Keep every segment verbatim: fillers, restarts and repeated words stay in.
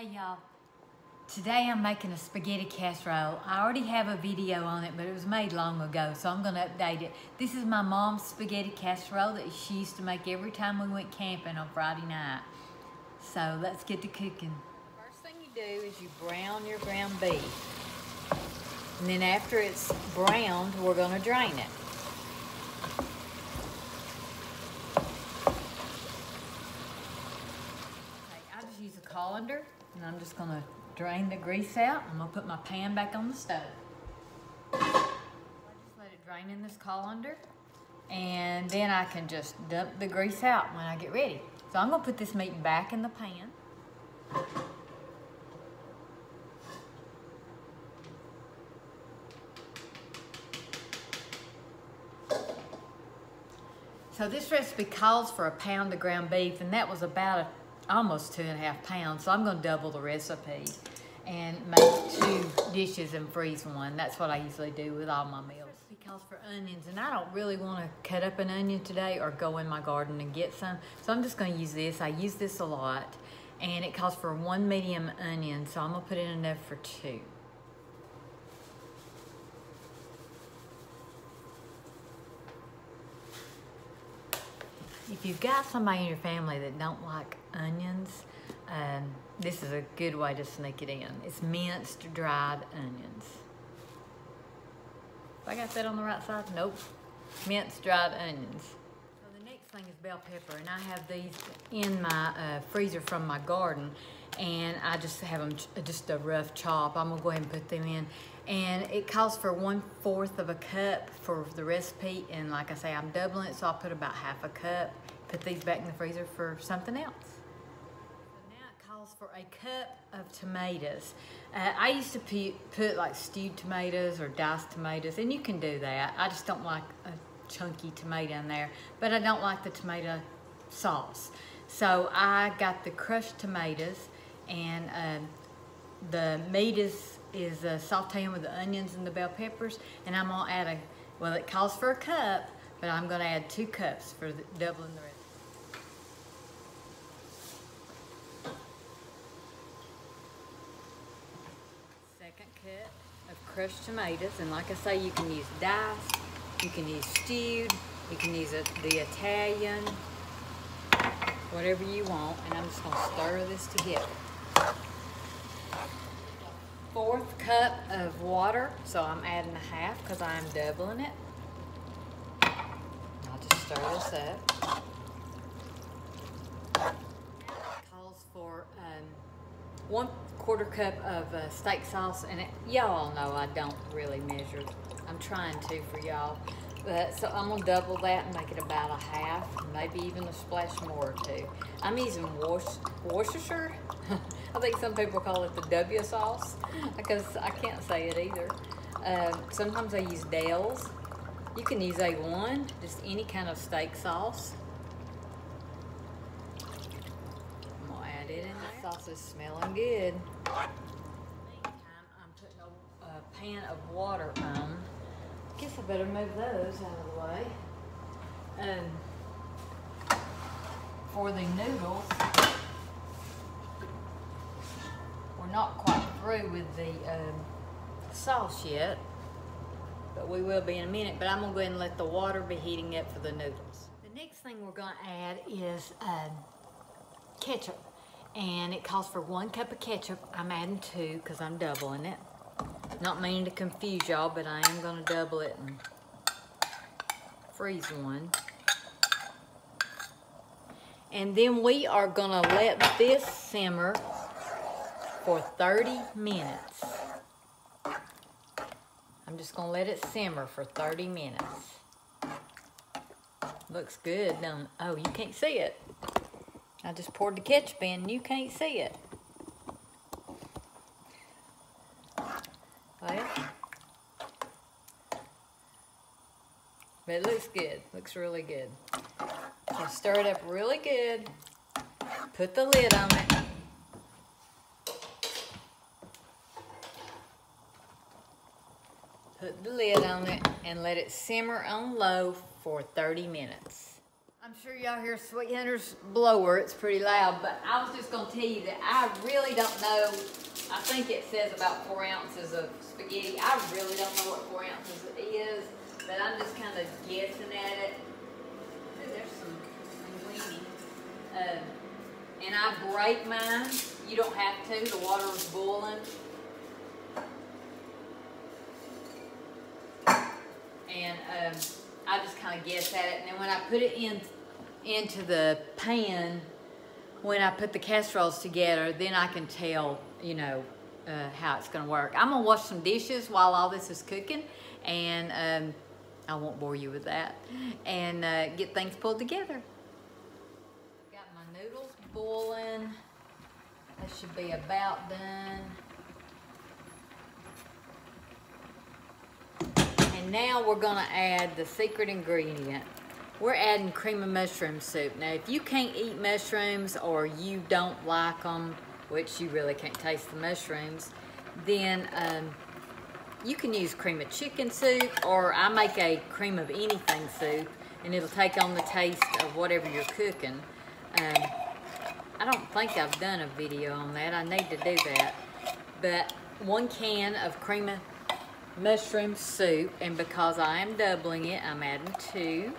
Hey y'all, today I'm making a spaghetti casserole. I already have a video on it, but it was made long ago, so I'm gonna update it. This is my mom's spaghetti casserole that she used to make every time we went camping on Friday night. So let's get to cooking. First thing you do is you brown your ground beef. And then after it's browned, we're gonna drain it. Use a colander, and I'm just gonna drain the grease out. I'm gonna put my pan back on the stove. I just let it drain in this colander, and then I can just dump the grease out when I get ready. So I'm gonna put this meat back in the pan. So this recipe calls for a pound of ground beef, and that was about a almost two and a half pounds, so I'm gonna double the recipe and make two dishes and freeze one. That's what I usually do with all my meals. This recipe calls for onions, and I don't really wanna cut up an onion today or go in my garden and get some, so I'm just gonna use this. I use this a lot, and it calls for one medium onion, so I'm gonna put in enough for two. If you've got somebody in your family that don't like onions, um, this is a good way to sneak it in. It's minced dried onions. Have I got that on the right side? Nope. Minced dried onions. So the next thing is bell pepper, and I have these in my uh, freezer from my garden, and I just have them ch just a rough chop. I'm gonna go ahead and put them in, and it calls for one fourth of a cup for the recipe, and like I say, I'm doubling it, so I'll put about half a cup. Put these back in the freezer for something else. So now it calls for a cup of tomatoes. Uh, I used to put, put like stewed tomatoes or diced tomatoes, and you can do that. I just don't like a chunky tomato in there, but I don't like the tomato sauce. So I got the crushed tomatoes, and uh, the meat is, is uh, sauteing with the onions and the bell peppers, and I'm gonna add a, well, it calls for a cup, but I'm gonna add two cups for the, doubling the rest. Second cup of crushed tomatoes, and like I say, you can use diced, you can use stewed, you can use a, the Italian, whatever you want, and I'm just gonna stir this together. Fourth cup of water, so I'm adding a half because I'm doubling it. I'll just stir this up. It calls for um, one quarter cup of uh, steak sauce, and y'all know I don't really measure. I'm trying to for y'all, but so I'm gonna double that and make it about a half, maybe even a splash more or two. I'm using wash, Worcestershire. I think some people call it the W sauce because I can't say it either. Um, sometimes I use Dell's. You can use A one, just any kind of steak sauce. I'm gonna add it in. The sauce is smelling good. Meantime, I'm putting a, a pan of water on. I guess I better move those out of the way. Um, for the noodles, we're not quite through with the um, sauce yet, but we will be in a minute. But I'm gonna go ahead and let the water be heating up for the noodles. The next thing we're gonna add is um, ketchup, and it calls for one cup of ketchup. I'm adding two because I'm doubling it. Not meaning to confuse y'all, but I am gonna double it and freeze one. And then we are gonna let this simmer for thirty minutes. I'm just gonna let it simmer for thirty minutes. Looks good, don't it? Oh, you can't see it. I just poured the ketchup in and you can't see it. Well, but it looks good, looks really good. So stir it up really good, put the lid on it. Put the lid on it and let it simmer on low for thirty minutes. I I'm sure y'all hear Sweet Hunter's blower. It's pretty loud, but I was just going to tell you that I really don't know. I think it says about four ounces of spaghetti. I really don't know what four ounces is, but I'm just kind of guessing at it. Ooh, there's some linguine. Um, and I grate mine. You don't have to. The water is boiling. And um, I just kind of guess at it. And then when I put it in into the pan, when I put the casseroles together, then I can tell, you know, uh, how it's going to work. I'm going to wash some dishes while all this is cooking. And um, I won't bore you with that. And uh, get things pulled together. Got my noodles boiling. That should be about done. And now we're gonna add the secret ingredient. We're adding cream of mushroom soup. Now, if you can't eat mushrooms or you don't like them, which you really can't taste the mushrooms, then um, you can use cream of chicken soup, or I make a cream of anything soup, and it'll take on the taste of whatever you're cooking. Um, I don't think I've done a video on that. I need to do that. But one can of cream of mushroom soup, and because I am doubling it, I'm adding two.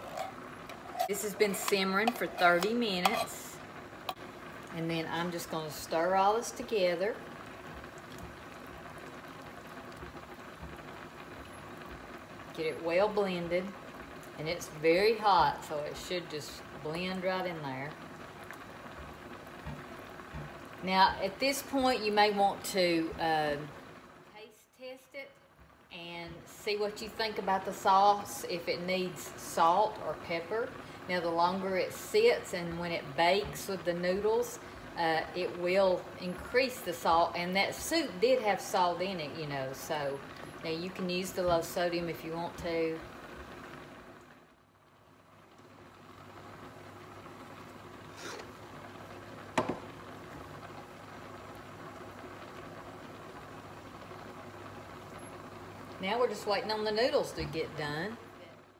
This has been simmering for thirty minutes, and then I'm just going to stir all this together. Get it well blended, and it's very hot, so it should just blend right in there. Now, at this point, you may want to uh, taste test it and see what you think about the sauce, if it needs salt or pepper. Now, the longer it sits and when it bakes with the noodles, uh, it will increase the salt, and that soup did have salt in it, you know, so now you can use the low sodium if you want to. Now we're just waiting on the noodles to get done.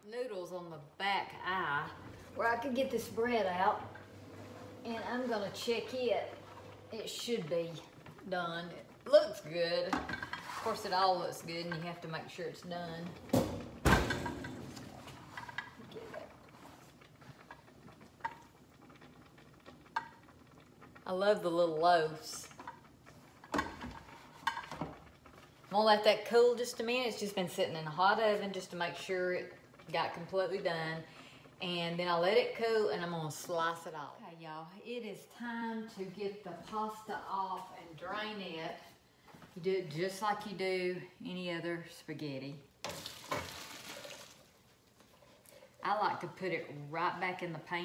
Noodles on the back eye, where I can get this bread out, and I'm gonna check it. It should be done. It looks good. Of course, it all looks good, and you have to make sure it's done. I love the little loaves. I'm gonna let that cool just a minute. It's just been sitting in a hot oven just to make sure it got completely done. And then I'll let it cool, and I'm gonna slice it off. Okay, y'all, it is time to get the pasta off and drain it. You do it just like you do any other spaghetti. I like to put it right back in the pan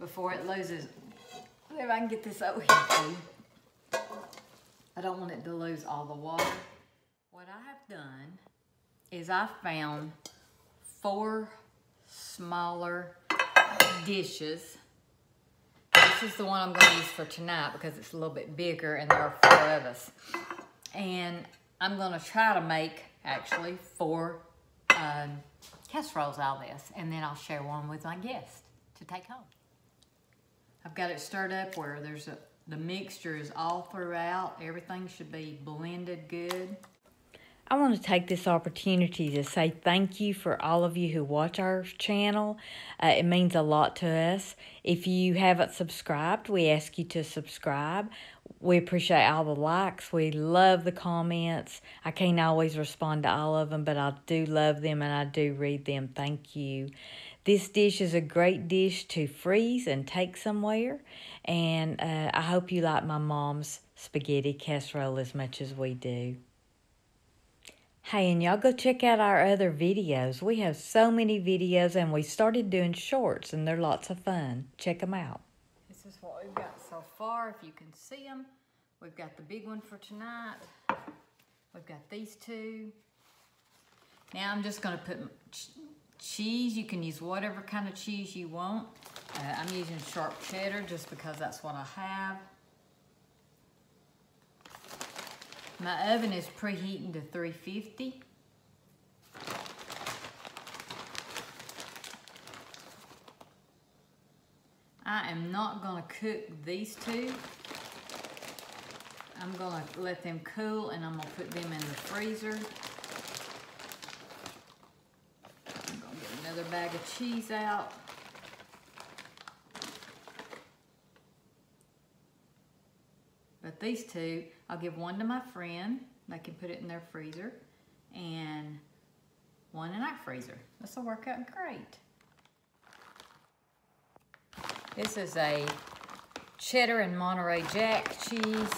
before it loses. Whatever, I can get this over here too. I don't want it to lose all the water. What I have done is I found four smaller dishes. This is the one I'm going to use for tonight because it's a little bit bigger and there are four of us. And I'm going to try to make actually four um, casseroles out of this, and then I'll share one with my guest to take home. I've got it stirred up where there's a The mixture is all throughout. Everything should be blended good. I want to take this opportunity to say thank you for all of you who watch our channel. Uh, it means a lot to us. If you haven't subscribed, we ask you to subscribe. We appreciate all the likes. We love the comments. I can't always respond to all of them, but I do love them and I do read them. Thank you. This dish is a great dish to freeze and take somewhere. And uh, I hope you like my mom's spaghetti casserole as much as we do. Hey, and y'all go check out our other videos. We have so many videos, and we started doing shorts, and they're lots of fun. Check them out. This is what we've got so far, if you can see them. We've got the big one for tonight. We've got these two. Now I'm just going to put cheese. You can use whatever kind of cheese you want. Uh, I'm using sharp cheddar just because that's what I have. My oven is preheating to three fifty. am not going to cook these two. I'm going to let them cool and I'm going to put them in the freezer. I'm going to get another bag of cheese out. But these two, I'll give one to my friend. They can put it in their freezer. And one in our freezer. This will work out great. This is a cheddar and Monterey Jack cheese.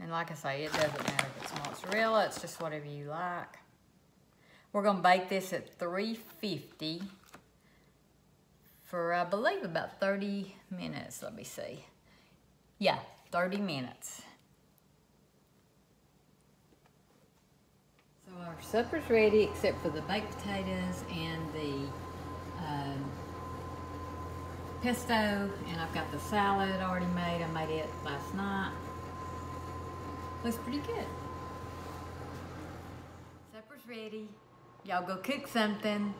And like I say, it doesn't matter if it's mozzarella, it's just whatever you like. We're gonna bake this at three fifty for, I believe, about thirty minutes. Let me see. Yeah, thirty minutes. So our supper's ready, except for the baked potatoes and the um, pesto, and I've got the salad already made. I made it last night. Looks pretty good. Supper's ready. Y'all go cook something.